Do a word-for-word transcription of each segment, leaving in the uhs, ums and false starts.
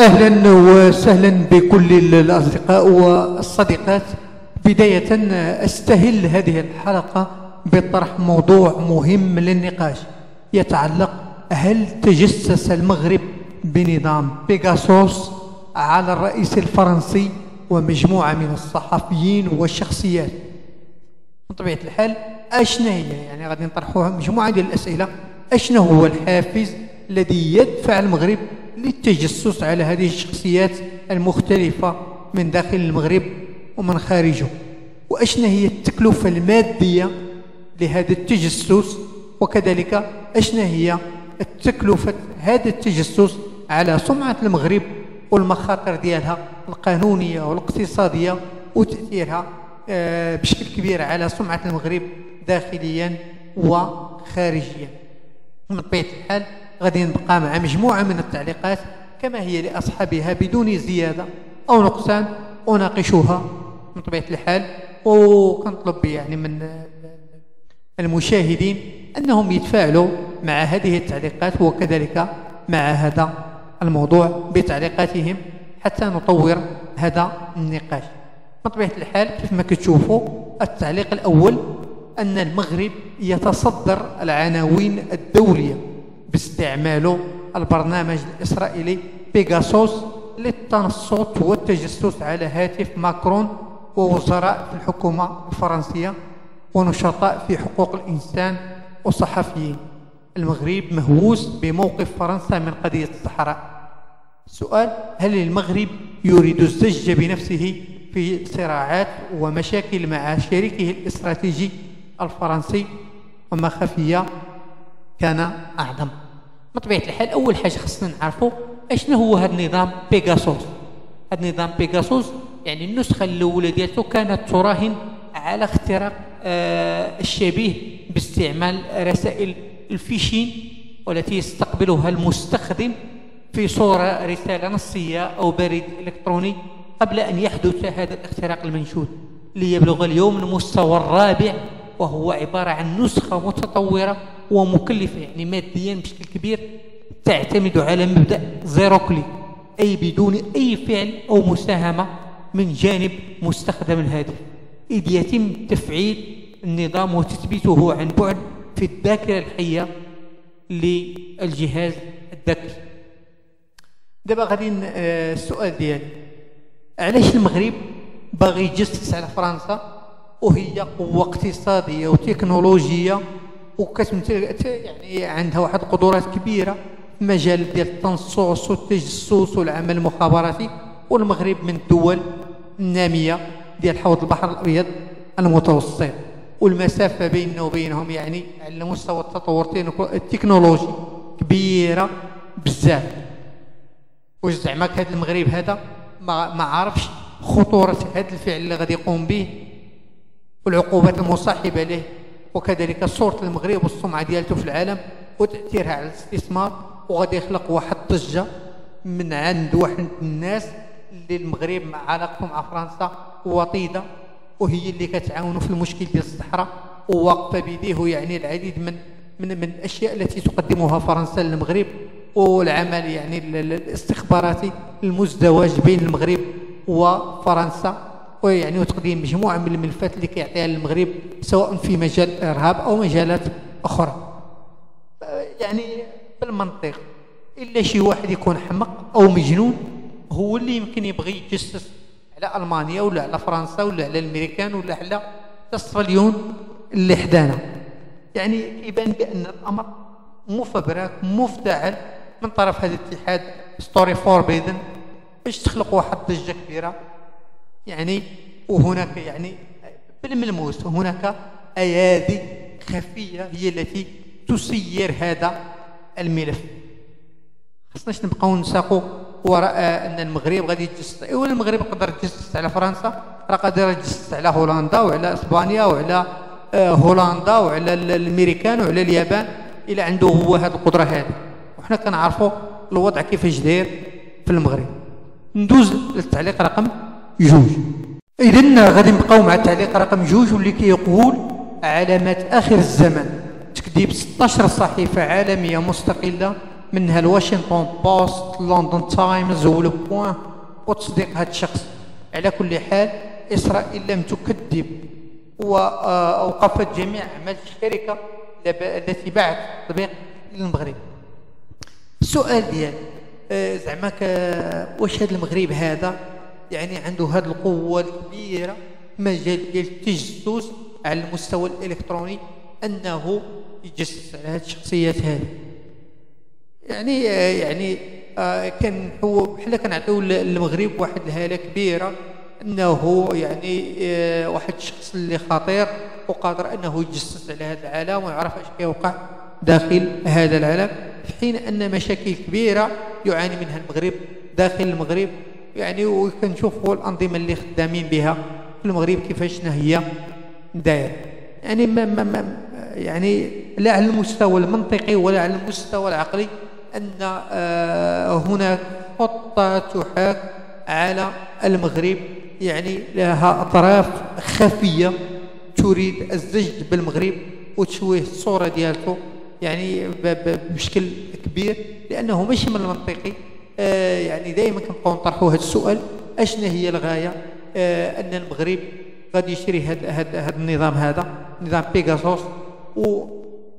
أهلا وسهلا بكل الأصدقاء والصديقات. بداية أستهل هذه الحلقة بطرح موضوع مهم للنقاش يتعلق: هل تجسس المغرب بنظام بيغاسوس على الرئيس الفرنسي ومجموعة من الصحفيين والشخصيات؟ بطبيعة الحال أشنا هي يعني غادي نطرحوها مجموعة ديال الأسئلة. أشنا هو الحافز الذي يدفع المغرب للتجسس على هذه الشخصيات المختلفة من داخل المغرب ومن خارجه؟ وأشنا هي التكلفة المادية لهذا التجسس؟ وكذلك أشنا هي التكلفة هذا التجسس على سمعة المغرب والمخاطر ديالها القانونية والاقتصادية وتأثيرها بشكل كبير على سمعة المغرب داخليا وخارجيا؟ بطبيعة الحال غادي نبقى مع مجموعة من التعليقات كما هي لأصحابها بدون زيادة أو نقصان، أناقشها بطبيعة الحال، وكنطلب يعني من المشاهدين أنهم يتفاعلوا مع هذه التعليقات وكذلك مع هذا الموضوع بتعليقاتهم حتى نطور هذا النقاش. بطبيعة الحال كيفما كتشوفوا التعليق الأول أن المغرب يتصدر العناوين الدولية باستعماله البرنامج الإسرائيلي بيغاسوس للتنصت والتجسس على هاتف ماكرون ووزراء في الحكومة الفرنسية ونشطاء في حقوق الإنسان وصحفيين. المغرب مهووس بموقف فرنسا من قضية الصحراء. السؤال: هل المغرب يريد الزج بنفسه في صراعات ومشاكل مع شريكه الاستراتيجي الفرنسي، وما خفي كان أعظم؟ بطبيعة الحال أول حاجة خصنا نعرفوا أشنو هو هذا النظام بيغاسوس. هذا النظام بيغاسوس يعني النسخة الأولى ديالته كانت تراهن على اختراق آه الشبيه باستعمال رسائل الفيشين والتي يستقبلها المستخدم في صورة رسالة نصية أو بريد إلكتروني قبل أن يحدث هذا الاختراق المنشود، ليبلغ اليوم المستوى الرابع، وهو عبارة عن نسخة متطورة ومكلفة يعني ماديا بشكل كبير، تعتمد على مبدأ زيرو كليك، أي بدون أي فعل أو مساهمة من جانب مستخدم الهاتف، إذ يتم تفعيل النظام وتثبيته عن بعد في الذاكرة الحية للجهاز الذكي. دابا غادي السؤال ديالي: علاش المغرب باغي يجسس على فرنسا وهي قوة اقتصادية وتكنولوجية وكتمثل يعني عندها واحد القدرات كبيرة في مجال ديال التنصص والتجسس والعمل المخابراتي، والمغرب من الدول النامية ديال حوض البحر الأبيض المتوسط، والمسافة بيننا وبينهم يعني على مستوى التطور التكنولوجي كبيرة بزاف. واش زعماك هذا المغرب هذا ما ما عارفش خطورة هذا الفعل اللي غادي يقوم به والعقوبات المصاحبة له، وكذلك صورة المغرب والسمعة ديالته في العالم وتأثيرها على الاستثمار؟ وغادي يخلق واحد الضجة من عند واحد الناس اللي المغرب مع علاقته مع فرنسا وطيدة، وهي اللي كتعاونوا في المشكل ديال الصحراء وواقفة بيديه يعني العديد من من من الأشياء التي تقدمها فرنسا للمغرب، والعمل يعني الاستخباراتي المزدوج بين المغرب وفرنسا، ويعني وتقديم مجموعة من الملفات اللي كيعطيها للمغرب سواء في مجال الإرهاب أو مجالات أخرى. يعني بالمنطق إلا شي واحد يكون حمق أو مجنون هو اللي يمكن يبغي يجسس على ألمانيا ولا على فرنسا ولا على الأمريكان ولا على الصهيون اللي حدانا. يعني كيبان بأن الأمر مفبرك مفتعل من طرف هذا الاتحاد ستوري فور بيدن باش تخلق واحد ضجة كبيرة يعني، وهناك يعني بالملموس هناك أيادي خفية هي التي تسير هذا الملف. خصناش نبقاو نساقو وراء أن المغرب غادي يتجسس. إوا المغرب قدر يتجسس على فرنسا، راه قادر يتجسس على هولندا وعلى إسبانيا وعلى هولندا وعلى الأمريكان وعلى اليابان، إلا عنده هو هذه القدرة هذه. وحنا كنعرفوا الوضع كيفاش داير في المغرب. ندوز للتعليق رقم جوج. إذا غادي نبقاو مع التعليق رقم جوج واللي كيقول: علامات آخر الزمن، تكذيب ستة عشر صحيفة عالمية مستقلة منها الواشنطن بوست، لندن تايمز، هو لو بوان وتصديق هذا الشخص. على كل حال إسرائيل لم تكذب وأوقفت جميع أعمال الشركة التي باعت التطبيق للمغرب. السؤال ديالي زعما واش هذا المغرب هذا يعني عنده هذه القوة الكبيرة مجال ديال التجسس على المستوى الإلكتروني أنه يجسس على هذه الشخصيات هذه؟ يعني يعني كان هو بحال كنعطيو للمغرب واحد الهاله كبيره انه يعني واحد الشخص اللي خطير وقادر انه يتجسس على هذا العالم ويعرف اش كيوقع داخل هذا العالم، في حين ان مشاكل كبيره يعاني منها المغرب داخل المغرب، يعني وكنشوفوا الانظمه اللي خدامين بها في المغرب كيفاش هي دايره، يعني ما ما ما يعني لا على المستوى المنطقي ولا على المستوى العقلي أن هناك خطة تحاك على المغرب يعني لها أطراف خفية تريد الزجد بالمغرب وتشويه الصورة ديالته يعني بشكل كبير، لأنه ماشي من المنطقي. يعني دائما كنبقاو نطرحوا هذا السؤال، أشنا هي الغاية أن المغرب غادي يشري هذا النظام، هذا نظام بيغاسوس،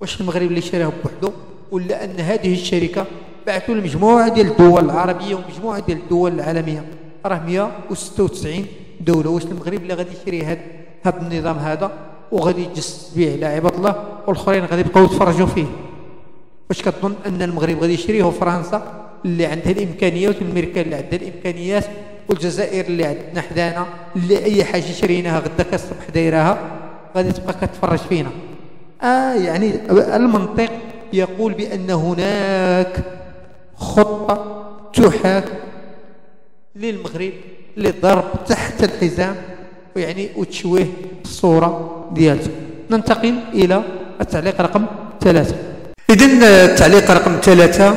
واش المغرب اللي شراه بوحده ولا ان هذه الشركه بعثوا لمجموعه ديال الدول العربيه ومجموعه ديال الدول العالميه، راه مئة وستة وتسعين دوله، واش المغرب اللي غادي يشري هذا هذا النظام هذا وغادي يجسس به على عباد الله والاخرين غادي يبقاو يتفرجوا فيه؟ واش كتظن ان المغرب غادي يشريه فرنسا اللي عندها الامكانيات والميركل اللي عندها الامكانيات والجزائر اللي عندنا حدانا اللي اي حاجه شريناها غدا كالصبح دايراها غادي تبقى كتفرج فينا؟ آه يعني المنطق يقول بأن هناك خطة تحاك للمغرب للضرب تحت الحزام ويعني وتشويه الصورة ديالته. ننتقل إلى التعليق رقم ثلاثة. إذن التعليق رقم ثلاثة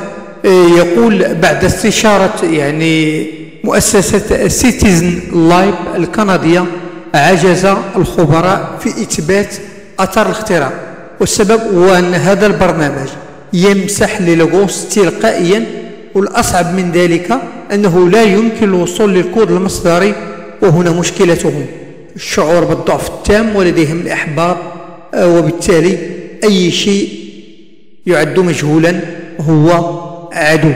يقول: بعد استشارة يعني مؤسسة سيتيزن لاب الكندية عجز الخبراء في إثبات أثر الاختراع، والسبب هو أن هذا البرنامج يمسح للغوص تلقائيا، والأصعب من ذلك أنه لا يمكن الوصول للكود المصدري، وهنا مشكلتهم الشعور بالضعف التام ولديهم الإحباط، وبالتالي أي شيء يعد مجهولا هو عدو.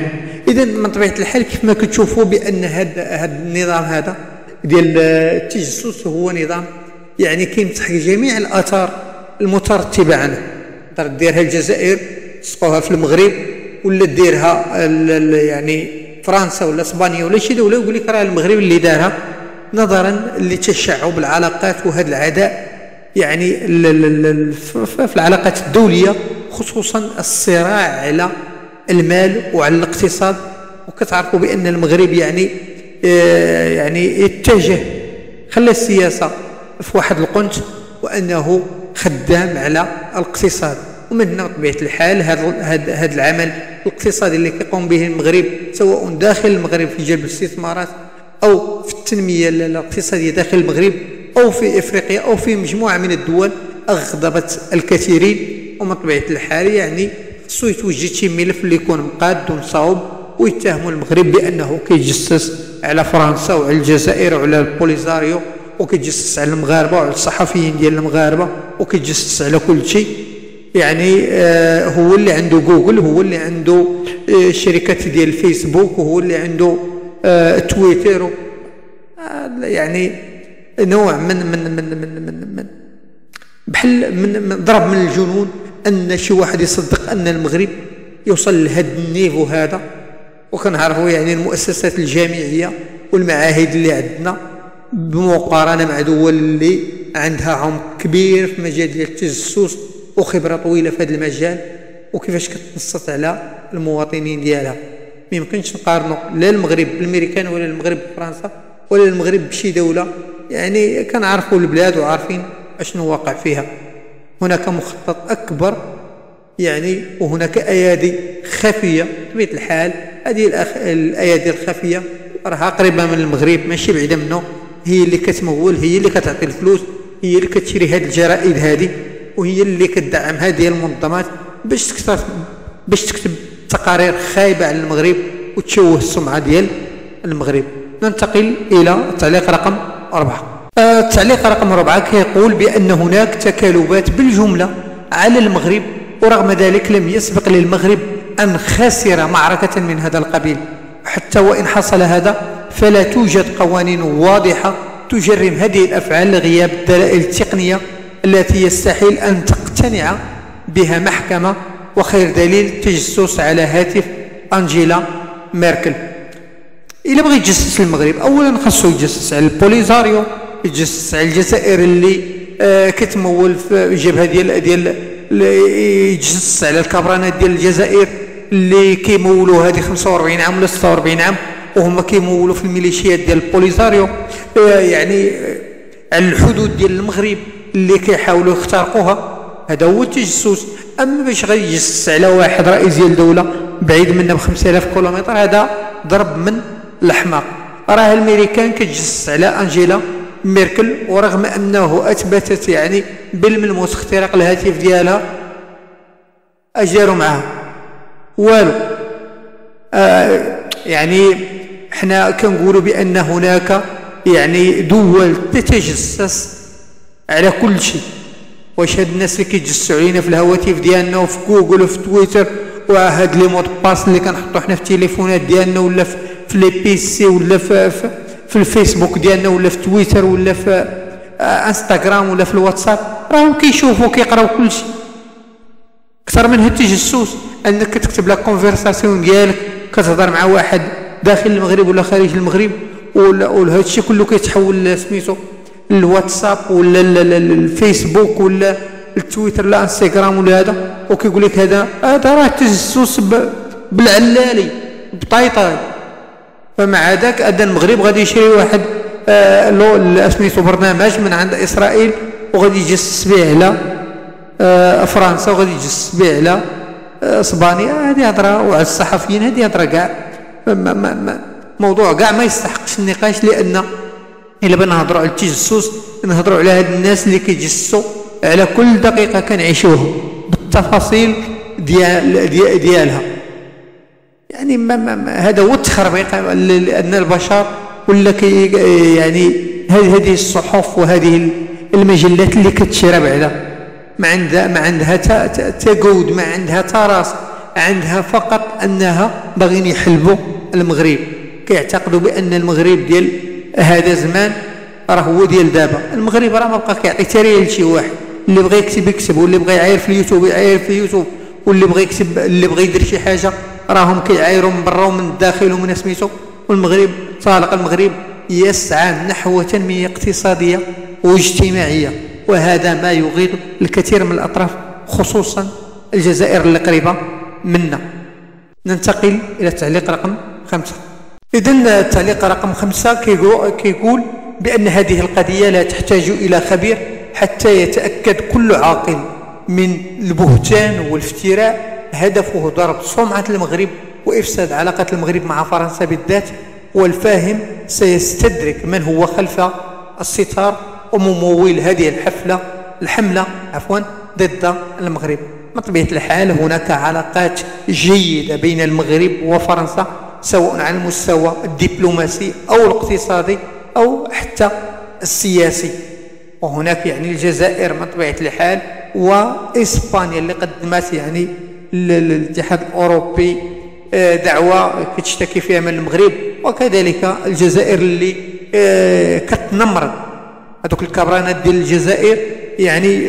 إذا من طبيعة الحال كيف ما كتشوفوا بأن هذا النظام هذا ديال التجسس هو نظام يعني كيمسح جميع الآثار المترتبة عنه، تقدر ديرها الجزائر تسقوها في المغرب، ولا ديرها يعني فرنسا ولا اسبانيا ولا شي دولة ويقول لك راه المغرب اللي دارها، نظرا لتشعب العلاقات وهذا العداء يعني في العلاقات الدولية، خصوصا الصراع على المال وعلى الاقتصاد، وكتعرفوا بأن المغرب يعني يعني اتجه خلى السياسة في واحد القنت وأنه خدام على الاقتصاد، ومن هنا بطبيعة الحال هذا العمل الاقتصادي اللي كيقوم به المغرب سواء داخل المغرب في جلب الاستثمارات أو في التنمية الاقتصادية داخل المغرب أو في إفريقيا أو في مجموعة من الدول، أغضبت الكثيرين. ومن طبيعة الحال يعني خصو يتوجد شي ملف اللي يكون مقاد ومصاوب، ويتهموا المغرب بأنه كيتجسس على فرنسا وعلى الجزائر وعلى البوليزاريو، وكيتجسس على المغاربه وعلى الصحفيين ديال المغاربه، وكيتجسس على كل شيء. يعني آه هو اللي عنده جوجل، هو اللي عنده آه شركات ديال الفيسبوك، وهو اللي عنده آه تويتر، آه يعني نوع من من من من من, من بحال من, من ضرب من الجنون ان شي واحد يصدق ان المغرب يوصل لهذا النيفو هذا. وكنعرفوا يعني المؤسسات الجامعيه والمعاهد اللي عندنا بمقارنه مع دول اللي عندها عمق كبير في مجال ديال التجسس وخبره طويله في هذا المجال، وكيفاش كتنصت على المواطنين ديالها. ما يمكنش نقارنوا لا المغرب بالامريكان ولا المغرب بفرنسا ولا المغرب بشي دوله، يعني كنعرفوا البلاد وعارفين اشنو واقع فيها. هناك مخطط اكبر يعني، وهناك ايادي خفيه بطبيعه الحال. هذه الايادي الخفيه راها قريبه من المغرب ماشي بعيده منه، هي اللي كتمول، هي اللي كتعطي الفلوس، هي اللي كتشري هاد الجرائد هذه، وهي اللي كتدعم هذه المنظمات باش تكتب باش تكتب تقارير خايبة على المغرب وتشوه السمعة ديال المغرب. ننتقل إلى التعليق رقم أربعة. التعليق رقم أربعة كيقول بأن هناك تكالبات بالجملة على المغرب، ورغم ذلك لم يسبق للمغرب أن خسر معركة من هذا القبيل، حتى وإن حصل هذا فلا توجد قوانين واضحة تجرم هذه الأفعال لغياب الدلائل التقنية التي يستحيل أن تقتنع بها محكمة، وخير دليل تجسس على هاتف أنجيلا ميركل. إلا بغي يتجسس المغرب أولا خاصو يتجسس على البوليزاريو، يتجسس على الجزائر اللي آه كتمول في جبهة ديال ديال يتجسس على الكبرانات ديال الجزائر اللي كيمولوا هذه خمسة وأربعين عام ولا ستة وأربعين عام وهما كيمولوا في الميليشيات ديال البوليزاريو، آه يعني على الحدود ديال المغرب اللي كيحاولوا يخترقوها. هذا هو التجسس. اما باش غيجسس على واحد رئيس ديال دوله بعيد منا ب خمسة آلاف كيلومتر، هذا ضرب من الحماق. راه الامريكان كتجسس على انجيلا ميركل، ورغم انه اثبتت يعني بالملموس اختراق الهاتف ديالها، اجاروا معها والو. آه يعني حنا كنقولوا بان هناك يعني دول تتجسس على كل شيء. واش هاد الناس اللي كيتجسسوا علينا في الهواتف ديالنا وفي جوجل وفي تويتر وهاد لي مود باس اللي كنحطو حنا في التليفونات ديالنا ولا في لي بيسي ولا في, في, في الفيسبوك ديالنا ولا في تويتر ولا في انستغرام ولا في الواتساب، راهم كيشوفوا كيقراو كل شيء. اكثر من هاد التجسس انك كتكتب لك كونفرساسيون ديالك كتهضر مع واحد داخل المغرب ولا خارج المغرب، وهاد الشيء كله كيتحول سميتو الواتساب ولا الفيسبوك ولا التويتر ولا انستغرام ولا هذا، وكيقول لك هذا هذا راه تجسس بالعلالي بطيطاري. فمع ذاك أدى المغرب غادي يشري واحد آه لو سميتو برنامج من عند اسرائيل وغادي يجسس به على آه فرنسا وغادي يجسس به على اسبانيا. آه هذه هضره، وعلى الصحفيين هذه هضره كاع موضوع كاع ما يستحقش النقاش، لان إلا بنهضروا على التجسس نهضروا على هاد الناس اللي كيتجسسوا على كل دقيقة كنعيشوها بالتفاصيل ديال ديال ديالها. يعني ما ما هذا هو التخربيق، لأن البشر ولا كي يعني هذه الصحف وهذه المجلات اللي كتشرب على ما عندها ما عندها تجود، ما عندها تراس، عندها فقط أنها باغيين يحلبوا المغرب، كيعتقدوا بأن المغرب ديال هذا زمان راه هو ديال دابا. المغرب راه ما بقى كيعطي تاريخ لشي واحد، اللي بغى يكتب يكتب، واللي بغى يعاير في اليوتيوب يعاير في اليوتيوب، واللي بغى يكتب اللي بغى يدير شي حاجه راهم كيعايروا من برا ومن الداخل ومن سميتو. والمغرب طالق المغرب يسعى نحو تنميه اقتصاديه واجتماعيه، وهذا ما يغيظ الكثير من الاطراف خصوصا الجزائر القريبه منا. ننتقل الى التعليق رقم خمسة. إذن التعليق رقم خمسة كيقول بأن هذه القضية لا تحتاج إلى خبير حتى يتأكد كل عاقل من البهتان والافتراء هدفه ضرب سمعة المغرب وإفساد علاقة المغرب مع فرنسا بالذات، والفاهم سيستدرك من هو خلف الستار وممول هذه الحفلة الحملة عفوا ضد المغرب. بطبيعة الحال هناك علاقات جيدة بين المغرب وفرنسا، سواء على المستوى الدبلوماسي أو الاقتصادي أو حتى السياسي. وهناك يعني الجزائر من طبيعة الحال وإسبانيا اللي قدمت يعني للاتحاد الأوروبي دعوة كتشتكي فيها من المغرب، وكذلك الجزائر اللي كتنمر هذوك الكبرانات ديال الجزائر، يعني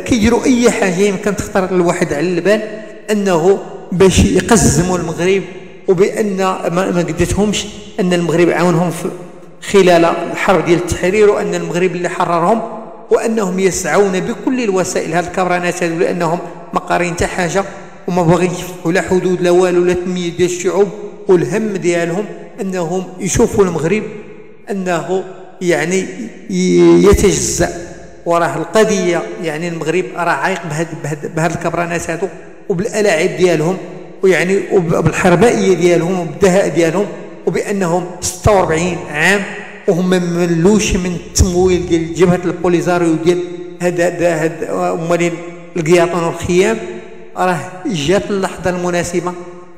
كيديروا أي حاجة يمكن تخطر الواحد على البال أنه باش يقزموا المغرب، وبأن ما قدتهمش أن المغرب عاونهم خلال الحرب ديال التحرير، وأن المغرب اللي حررهم، وأنهم يسعون بكل الوسائل هاد الكبرانات هادو، لأنهم ما قارين حتى حاجة وما باغيين يفتحوا لا حدود لا والو لا تنمية ديال الشعوب. والهم ديالهم أنهم يشوفوا المغرب أنه يعني يتجزأ، وراه القضية يعني المغرب راه عايق بهاد بهاد بهاد الكبرانات هادو وبالألاعيب ديالهم، ويعني وبالحربائيه ديالهم وبالدهاء ديالهم، وبانهم ستة وأربعين عام وهم ما ملوش من التمويل ديال جبهه البوليزاريو ديال هذا هذا امالين القياطون والخيام. راه جات اللحظه المناسبه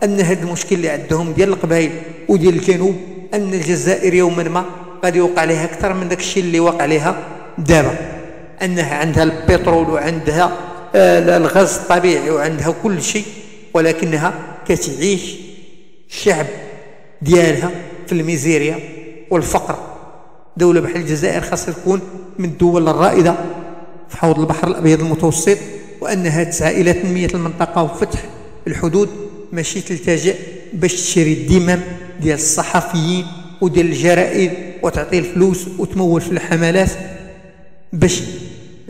ان هذا المشكل اللي عندهم ديال القبائل وديال الجنوب، ان الجزائر يوما ما غادي يوقع لها اكثر من داك الشيء اللي واقع لها دابا، انها عندها البترول وعندها آه الغاز الطبيعي وعندها كل شيء، ولكنها كتعيش الشعب ديالها في الميزيريا والفقر. دولة بحال الجزائر خاصها تكون من الدول الرائدة في حوض البحر الأبيض المتوسط، وأنها تسعى إلى تنمية المنطقة وفتح الحدود، ماشي تلتجئ باش تشري الدمم ديال الصحفيين وديال الجرائد وتعطي الفلوس وتمول في الحملات باش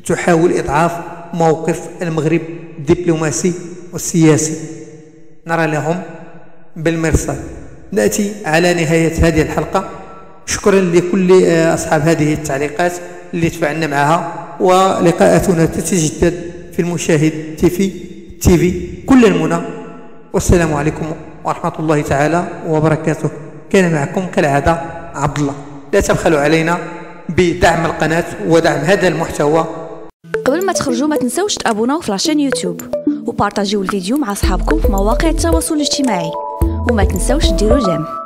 تحاول إضعاف موقف المغرب الدبلوماسي والسياسي. نرى لهم بالمرصاد. نأتي على نهاية هذه الحلقة، شكرا لكل أصحاب هذه التعليقات اللي تفاعلنا معها، ولقاءاتنا تتجدد في المشاهد تيفي تيفي كل المنى، والسلام عليكم ورحمة الله تعالى وبركاته. كان معكم كالعادة عبد الله. لا تبخلوا علينا بدعم القناة ودعم هذا المحتوى. قبل ما تخرجوا ما تنسوش تابوناو في لاشين يوتيوب وبارطاجيو الفيديو مع أصحابكم في مواقع التواصل الاجتماعي، وما تنسوش ديروا جيم.